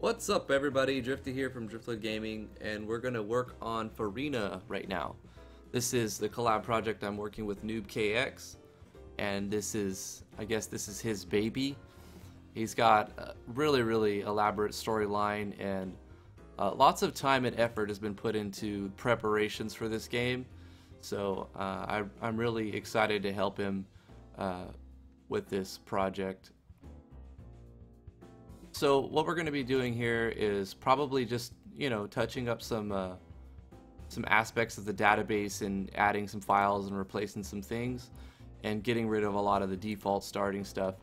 What's up everybody, Drifty here from Driftwood Gaming, and we're going to work on Pharina right now. This is the collab project I'm working with NoobKX, and I guess this is his baby. He's got a really elaborate storyline, and lots of time and effort has been put into preparations for this game. So I'm really excited to help him with this project. So what we're going to be doing here is probably just, you know, touching up some aspects of the database and adding some files and replacing some things and getting rid of a lot of the default starting stuff.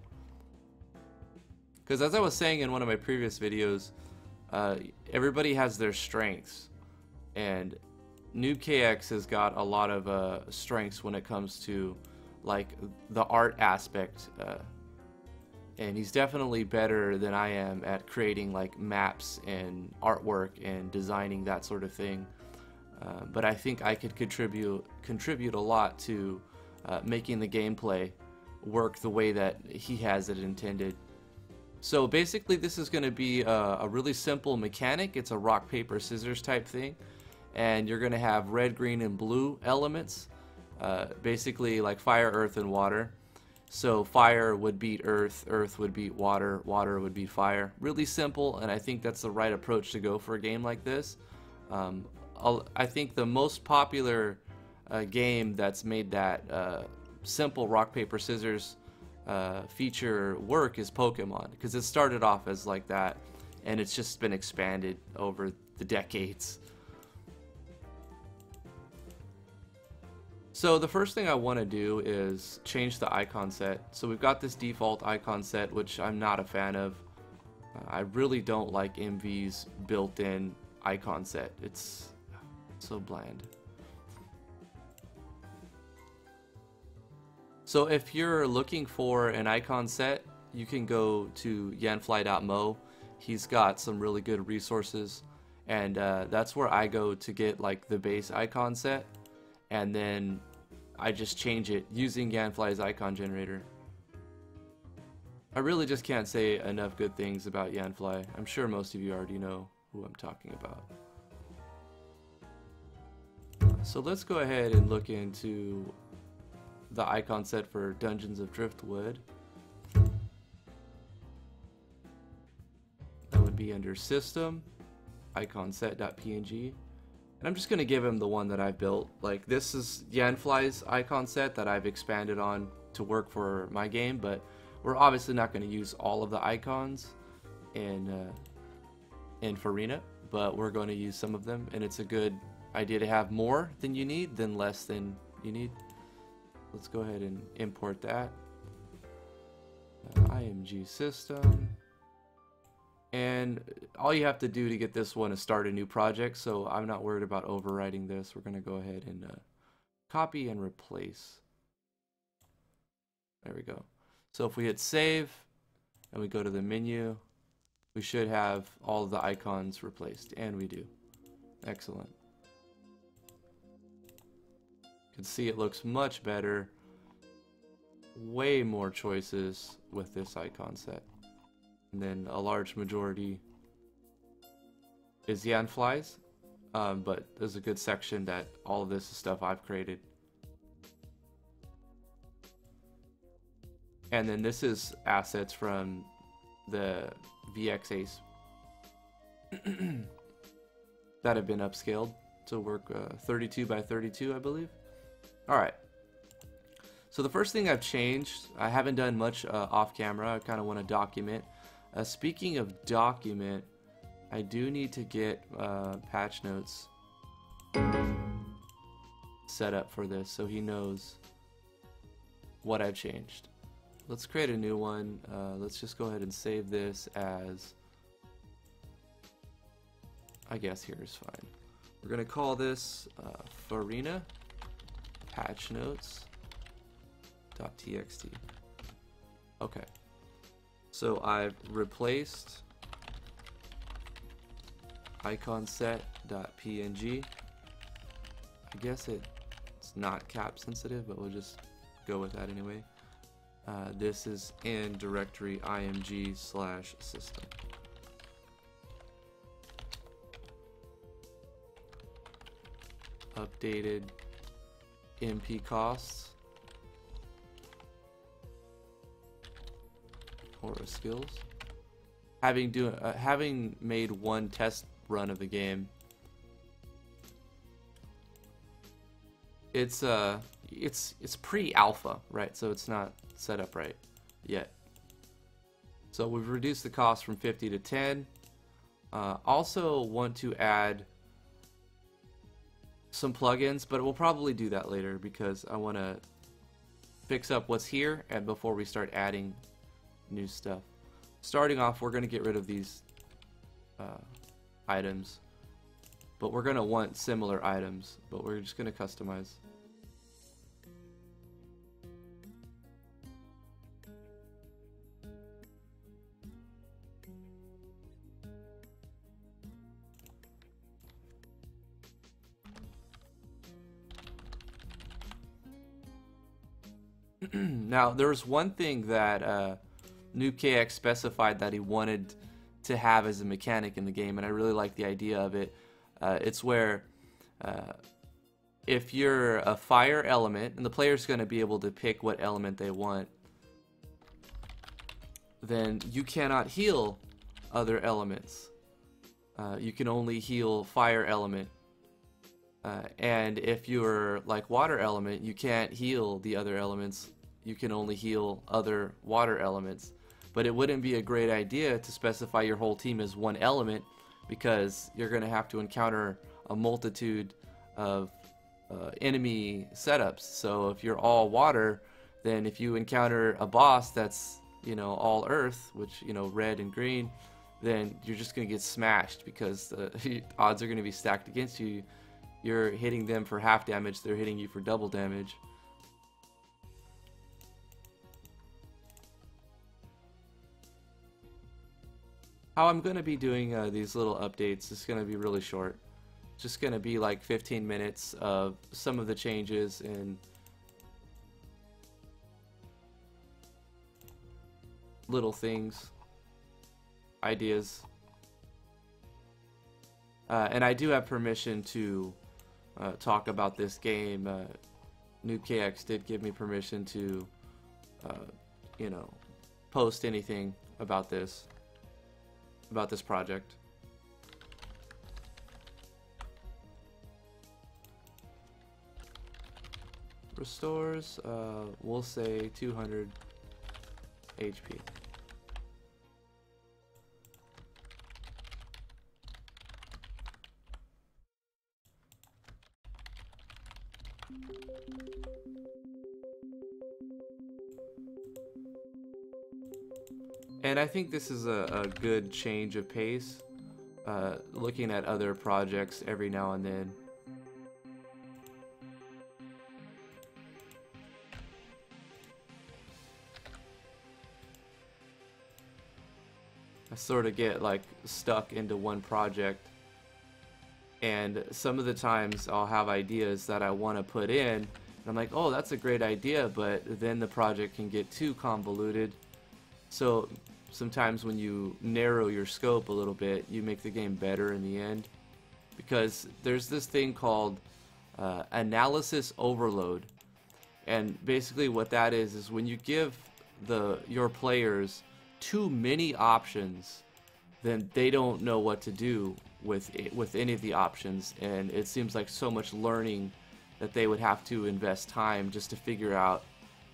Because as I was saying in one of my previous videos, everybody has their strengths, and NoobKX has got a lot of strengths when it comes to like the art aspect. And he's definitely better than I am at creating like maps and artwork and designing that sort of thing. But I think I could contribute a lot to making the gameplay work the way that he has it intended. So basically this is going to be a really simple mechanic. It's a rock, paper, scissors type thing. And you're going to have red, green, and blue elements. Basically like fire, earth, and water. So fire would beat earth, earth would beat water, water would beat fire. Really simple, and I think that's the right approach to go for a game like this. I think the most popular game that's made that simple rock, paper, scissors feature work is Pokemon, because it started off as like that, and it's just been expanded over the decades. So the first thing I want to do is change the icon set. So we've got this default icon set, which I'm not a fan of. I really don't like MV's built-in icon set. It's so bland. So if you're looking for an icon set, you can go to yanfly.mo. He's got some really good resources, and that's where I go to get like the base icon set, and then I just change it using Yanfly's icon generator. I really just can't say enough good things about Yanfly. I'm sure most of you already know who I'm talking about. So let's go ahead and look into the icon set for Dungeons of Driftwood. That would be under System, IconSet.png. And I'm just going to give him the one that I've built. Like, this is Yanfly's icon set that I've expanded on to work for my game, but we're obviously not going to use all of the icons in Pharina, but we're going to use some of them, and it's a good idea to have more than you need than less than you need. Let's go ahead and import that. IMG system. And all you have to do to get this one is start a new project, so I'm not worried about overwriting this. We're going to go ahead and copy and replace. There we go. So if we hit save and we go to the menu, we should have all of the icons replaced, and we do. Excellent. You can see it looks much better. Way more choices with this icon set. And then a large majority is Yanfly's, but there's a good section that all of this is stuff I've created. And then this is assets from the VX Ace that have been upscaled to work 32 by 32, I believe. All right. So the first thing I've changed, I haven't done much off camera. I kind of want to document. Speaking of document, I do need to get patch notes set up for this so he knows what I've changed. Let's create a new one. Let's just go ahead and save this as, I guess here is fine. We're going to call this Pharina patch notes.txt. Okay. So I've replaced iconset.png. I guess it's not cap sensitive, but we'll just go with that anyway. This is in directory img/system. updated MP costs or skills. Having made one test run of the game, it's pre-alpha, right? So it's not set up right yet. So we've reduced the cost from 50 to 10. Also want to add some plugins, but we'll probably do that later because I want to fix up what's here and before we start adding new stuff. Starting off, we're going to get rid of these items, but we're going to want similar items, but we're just going to customize. Now, there was one thing that NoobKX specified that he wanted to have as a mechanic in the game, and I really like the idea of it. It's where if you're a fire element, and the player's going to be able to pick what element they want, then you cannot heal other elements. You can only heal fire element. And if you're like water element, you can't heal the other elements. You can only heal other water elements. But it wouldn't be a great idea to specify your whole team as one element, because you're going to have to encounter a multitude of enemy setups. So if you're all water, then if you encounter a boss that's, you know, all earth, which, you know, red and green, then you're just going to get smashed because the odds are going to be stacked against you. You're hitting them for half damage, they're hitting you for double damage. How I'm going to be doing these little updates is going to be really short. It's just going to be like 15 minutes of some of the changes and little things, ideas. And I do have permission to talk about this game. NoobKX did give me permission to, you know, post anything about this. About this project. Restores, we'll say 200 HP. And I think this is a good change of pace, looking at other projects every now and then. I sort of get like stuck into one project, and some of the times I'll have ideas that I want to put in, and I'm like, oh, that's a great idea, but then the project can get too convoluted. So sometimes when you narrow your scope a little bit, you make the game better in the end, because there's this thing called analysis overload, and basically what that is when you give your players too many options, then they don't know what to do with it, with any of the options, and it seems like so much learning that they would have to invest time just to figure out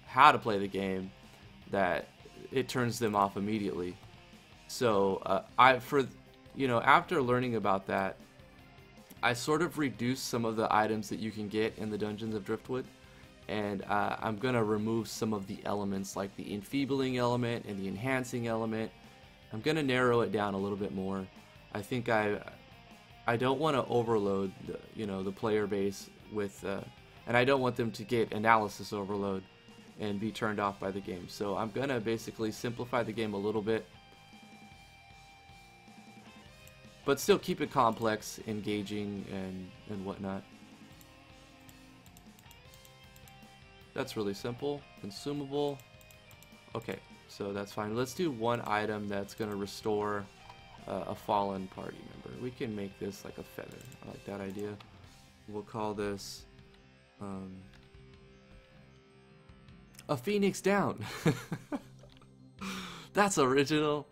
how to play the game that it turns them off immediately. So after learning about that, I sort of reduced some of the items that you can get in the Dungeons of Driftwood, and I'm gonna remove some of the elements like the enfeebling element and the enhancing element. I'm gonna narrow it down a little bit more. I think I don't want to overload the, you know, the player base with and I don't want them to get analysis overload and be turned off by the game. So I'm gonna basically simplify the game a little bit, but still keep it complex, engaging, and whatnot. That's really simple. Consumable. Okay, so that's fine. Let's do one item that's gonna restore a fallen party member. We can make this like a feather. I like that idea. we'll call this a Phoenix Down. That's original.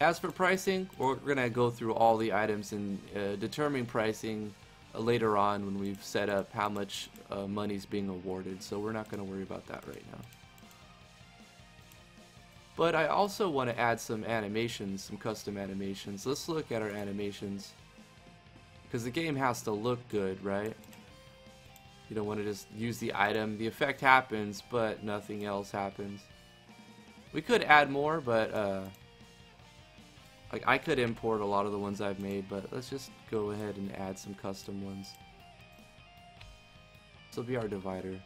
As for pricing, we're going to go through all the items and determine pricing later on when we've set up how much money's being awarded, so we're not going to worry about that right now. But I also want to add some animations, some custom animations. Let's look at our animations, because the game has to look good, right? You don't want to just use the item. The effect happens, but nothing else happens. We could add more, but... Like, I could import a lot of the ones I've made, but let's just go ahead and add some custom ones. This will be our divider.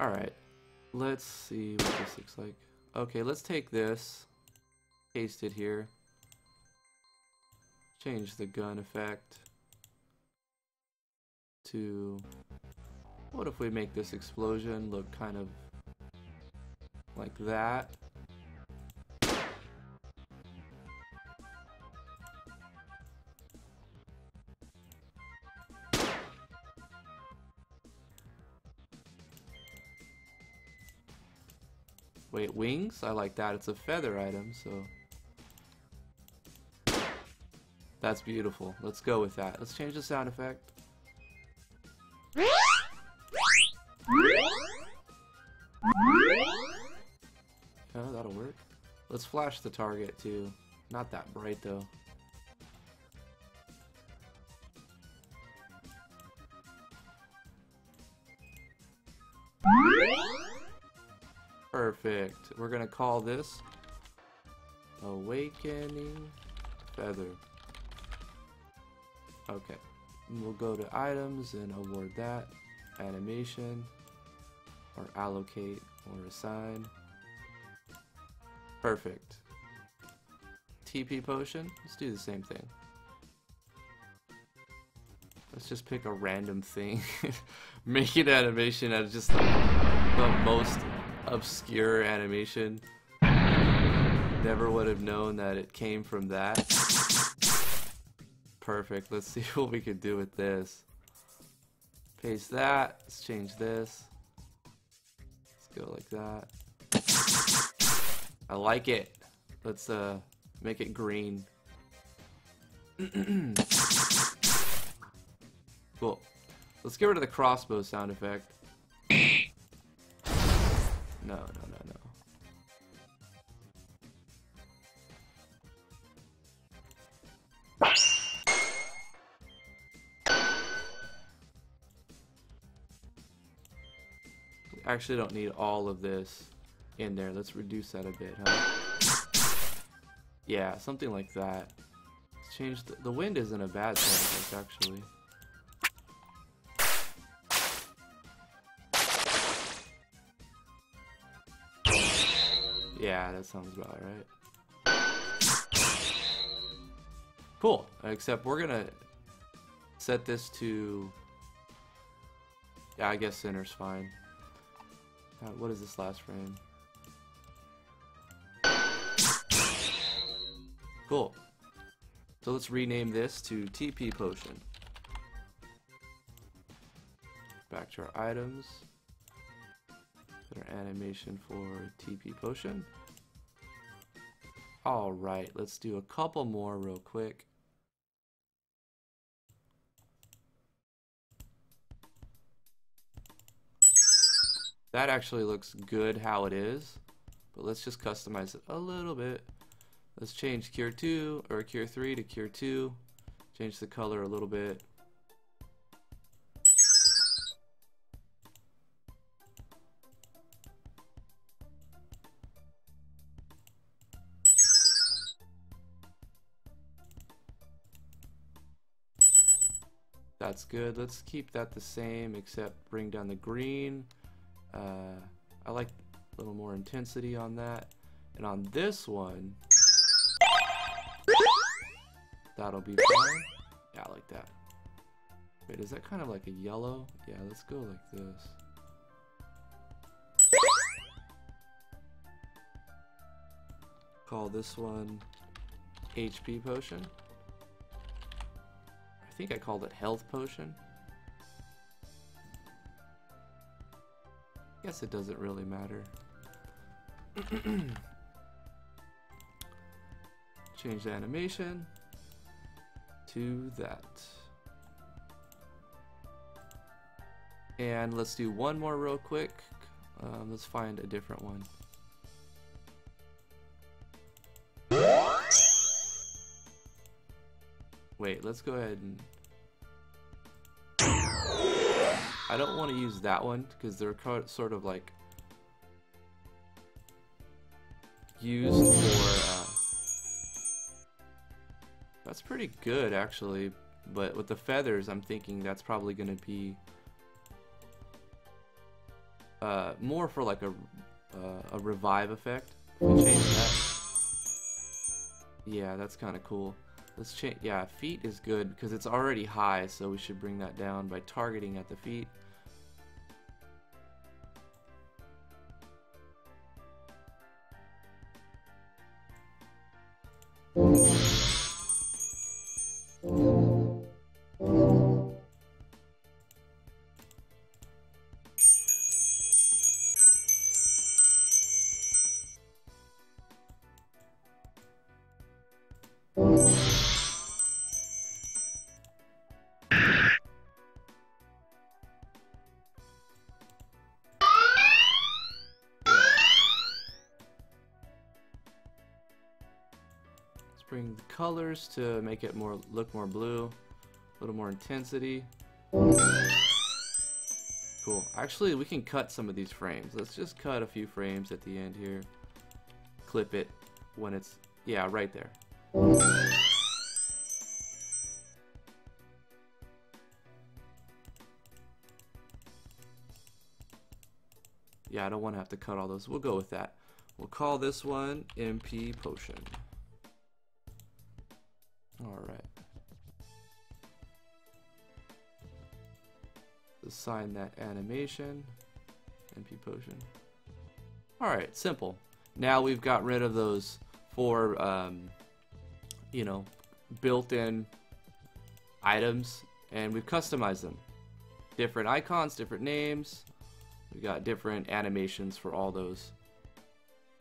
Alright, let's see what this looks like. Okay, let's take this, paste it here, change the gun effect to, what if we make this explosion look kind of like that? Wait, wings? I like that. It's a feather item, so that's beautiful. Let's go with that. Let's change the sound effect. Oh, that'll work. Let's flash the target too. Not that bright though. Perfect. We're gonna call this Awakening Feather. Okay. And we'll go to items and award that, animation, or allocate, or assign. Perfect. TP potion, let's do the same thing. Let's just pick a random thing, make an animation out of just the most obscure animation. Never would have known that it came from that. Perfect. Let's see what we can do with this. Paste that. Let's change this. Let's go like that. I like it. Let's make it green. Cool. Let's get rid of the crossbow sound effect. No. Actually don't need all of this in there. Let's reduce that a bit, huh? Yeah, something like that. Let's change the wind isn't a bad thing, actually. Yeah, that sounds about right. Cool, except we're gonna set this to, yeah, I guess center's fine. What is this last frame? Cool. So let's rename this to TP Potion. Back to our items. Put our animation for TP Potion. Alright, let's do a couple more real quick. That actually looks good how it is, but let's just customize it a little bit. Let's change Cure 2 or Cure 3 to Cure 2. Change the color a little bit. That's good. Let's keep that the same, except bring down the green. I like a little more intensity on that. And on this one, that'll be fine. Yeah, I like that. Wait, is that kind of like a yellow? Yeah, let's go like this. Call this one HP Potion. I think I called it Health Potion. I guess it doesn't really matter. Change the animation to that. And let's do one more real quick. Let's find a different one. Wait, let's go ahead and... I don't want to use that one because they're sort of like used for... That's pretty good actually, but with the feathers I'm thinking that's probably going to be more for like a revive effect. We'll change that. Yeah, that's kind of cool. Let's change, yeah, feet is good because it's already high, so we should bring that down by targeting at the feet. Bring the colors to make it more look more blue, a little more intensity. Cool. Actually, we can cut some of these frames. Let's just cut a few frames at the end here. Clip it when it's, yeah, right there. Yeah, I don't want to have to cut all those. We'll go with that. We'll call this one MP Potion. Alright. Assign that animation. MP Potion. Alright, simple. Now we've got rid of those four, you know, built-in items, and we've customized them. Different icons, different names. We've got different animations for all those.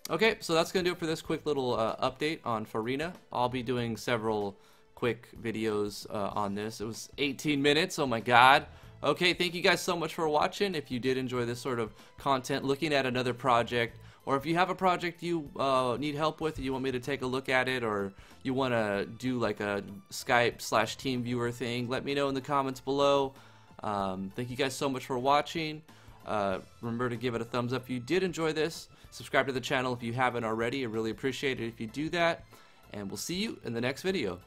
Okay, so that's going to do it for this quick little update on Pharina. I'll be doing several quick videos on this. It was 18 minutes, oh my god. Okay, thank you guys so much for watching. If you did enjoy this sort of content, looking at another project, or if you have a project you need help with, you want me to take a look at it, or you want to do like a Skype/TeamViewer thing, let me know in the comments below. Thank you guys so much for watching. Remember to give it a thumbs up if you did enjoy this. Subscribe to the channel if you haven't already. I really appreciate it if you do that. And we'll see you in the next video.